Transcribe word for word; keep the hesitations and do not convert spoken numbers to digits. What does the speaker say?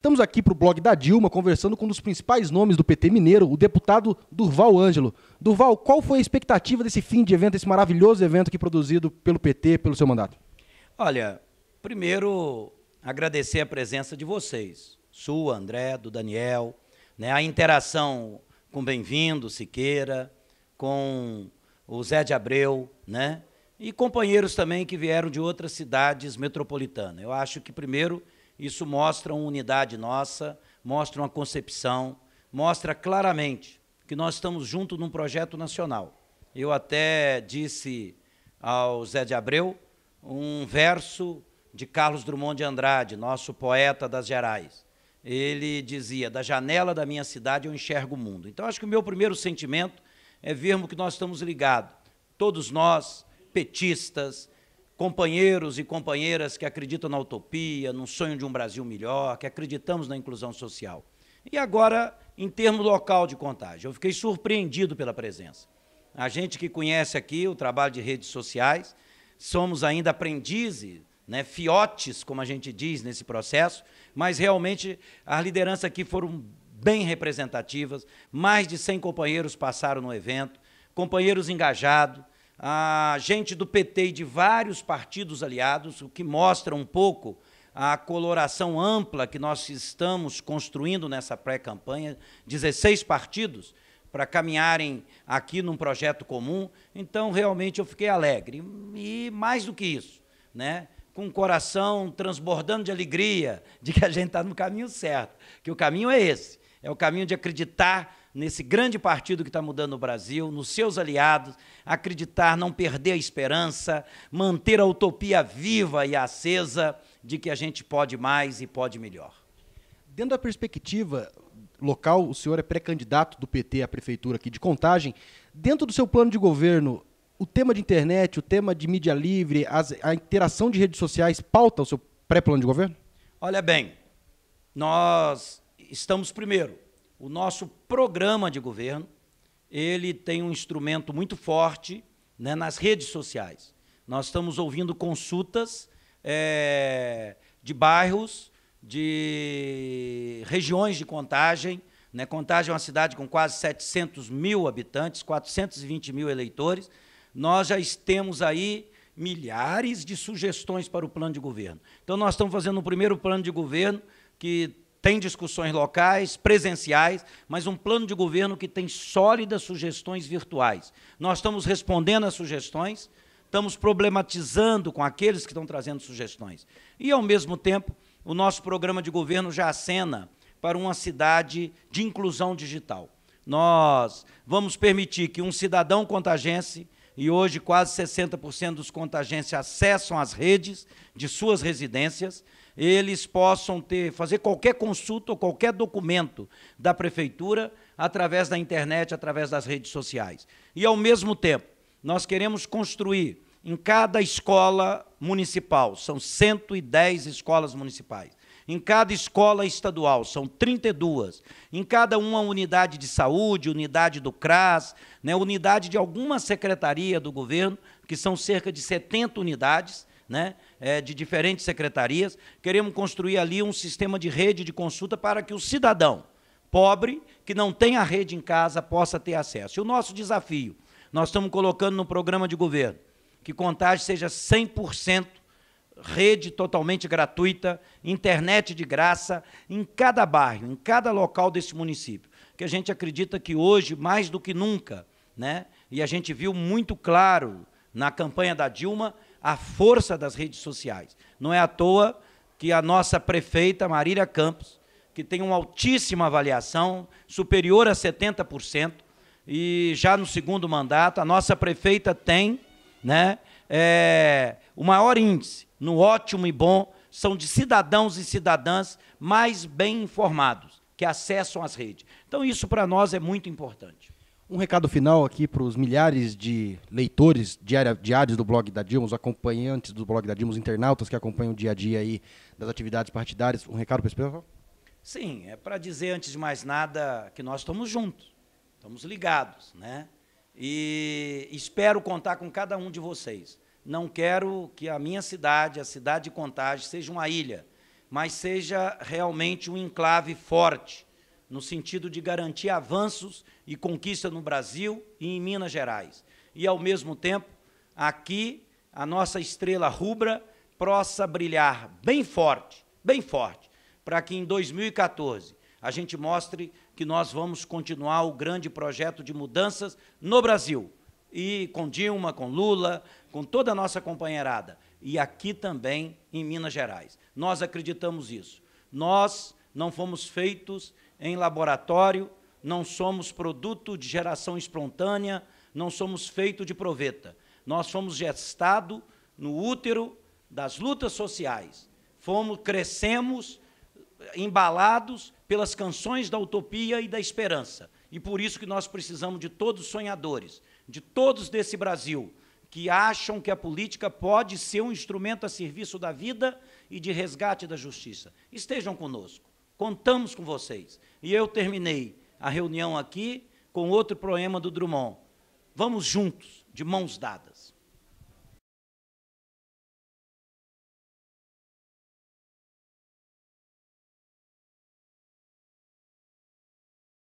Estamos aqui para o blog da Dilma, conversando com um dos principais nomes do P T mineiro, o deputado Durval Ângelo. Durval, qual foi a expectativa desse fim de evento, esse maravilhoso evento aqui produzido pelo P T, pelo seu mandato? Olha, primeiro, agradecer a presença de vocês, sua, André, do Daniel, né, a interação com Bem-vindo, Siqueira, com o Zé de Abreu, né, e companheiros também que vieram de outras cidades metropolitanas. Eu acho que, primeiro, isso mostra uma unidade nossa, mostra uma concepção, mostra claramente que nós estamos juntos num projeto nacional. Eu até disse ao Zé de Abreu um verso de Carlos Drummond de Andrade, nosso poeta das Gerais. Ele dizia, da janela da minha cidade eu enxergo o mundo. Então, acho que o meu primeiro sentimento é vermos que nós estamos ligados, todos nós, petistas, companheiros e companheiras que acreditam na utopia, no sonho de um Brasil melhor, que acreditamos na inclusão social. E agora, em termos local de Contagem, eu fiquei surpreendido pela presença. A gente que conhece aqui o trabalho de redes sociais, somos ainda aprendizes, né, fiotes, como a gente diz nesse processo, mas realmente as lideranças aqui foram bem representativas, mais de cem companheiros passaram no evento, companheiros engajados, a gente do P T e de vários partidos aliados, o que mostra um pouco a coloração ampla que nós estamos construindo nessa pré-campanha, dezesseis partidos para caminharem aqui num projeto comum. Então, realmente, eu fiquei alegre. E mais do que isso, né? Com o coração transbordando de alegria, de que a gente está no caminho certo, que o caminho é esse, é o caminho de acreditar nesse grande partido que está mudando o Brasil, nos seus aliados, acreditar, não perder a esperança, manter a utopia viva e acesa de que a gente pode mais e pode melhor. Dentro da perspectiva local, o senhor é pré-candidato do P T à prefeitura aqui de Contagem. Dentro do seu plano de governo, o tema de internet, o tema de mídia livre, as, a interação de redes sociais pauta o seu pré-plano de governo? Olha bem, nós estamos primeiro. O nosso programa de governo, ele tem um instrumento muito forte, né, nas redes sociais. Nós estamos ouvindo consultas é, de bairros, de regiões de Contagem. Né? Contagem é uma cidade com quase setecentos mil habitantes, quatrocentos e vinte mil eleitores. Nós já temos aí milhares de sugestões para o plano de governo. Então, nós estamos fazendo um primeiro plano de governo que tem discussões locais, presenciais, mas um plano de governo que tem sólidas sugestões virtuais. Nós estamos respondendo às sugestões, estamos problematizando com aqueles que estão trazendo sugestões. E, ao mesmo tempo, o nosso programa de governo já acena para uma cidade de inclusão digital. Nós vamos permitir que um cidadão contagense, e hoje quase sessenta por cento dos contagenses acessam as redes de suas residências, eles possam ter, fazer qualquer consulta ou qualquer documento da prefeitura através da internet, através das redes sociais. E, ao mesmo tempo, nós queremos construir em cada escola municipal, são cento e dez escolas municipais, em cada escola estadual, são trinta e duas, em cada uma unidade de saúde, unidade do CRAS, né, unidade de alguma secretaria do governo, que são cerca de setenta unidades, né, de diferentes secretarias, queremos construir ali um sistema de rede de consulta para que o cidadão pobre, que não tem a rede em casa, possa ter acesso. E o nosso desafio, nós estamos colocando no programa de governo, que Contagem seja cem por cento rede totalmente gratuita, internet de graça, em cada bairro, em cada local desse município, que a gente acredita que hoje, mais do que nunca, né, e a gente viu muito claro na campanha da Dilma, a força das redes sociais. Não é à toa que a nossa prefeita, Marília Campos, que tem uma altíssima avaliação, superior a setenta por cento, e já no segundo mandato, a nossa prefeita tem, né, é, o maior índice, no ótimo e bom, são de cidadãos e cidadãs mais bem informados, que acessam as redes. Então, isso para nós é muito importante. Um recado final aqui para os milhares de leitores diários do blog da Dilma, os acompanhantes do blog da Dilma, os internautas que acompanham o dia a dia aí das atividades partidárias. Um recado para esse pessoal? Sim, é para dizer, antes de mais nada, que nós estamos juntos, estamos ligados, né? E espero contar com cada um de vocês. Não quero que a minha cidade, a cidade de Contagem, seja uma ilha. mas seja realmente um enclave forte, no sentido de garantir avanços e conquista no Brasil e em Minas Gerais. E, ao mesmo tempo, aqui, a nossa estrela rubra possa brilhar bem forte, bem forte, para que, em dois mil e quatorze, a gente mostre que nós vamos continuar o grande projeto de mudanças no Brasil, e com Dilma, com Lula, com toda a nossa companheirada, e aqui também, em Minas Gerais. Nós acreditamos nisso. Nós não fomos feitos em laboratório, não somos produto de geração espontânea, não somos feito de proveta. Nós fomos gestados no útero das lutas sociais. Fomos, crescemos embalados pelas canções da utopia e da esperança. E por isso que nós precisamos de todos os sonhadores, de todos desse Brasil, que acham que a política pode ser um instrumento a serviço da vida e de resgate da justiça. Estejam conosco, contamos com vocês. E eu terminei a reunião aqui com outro poema do Drummond. Vamos juntos, de mãos dadas.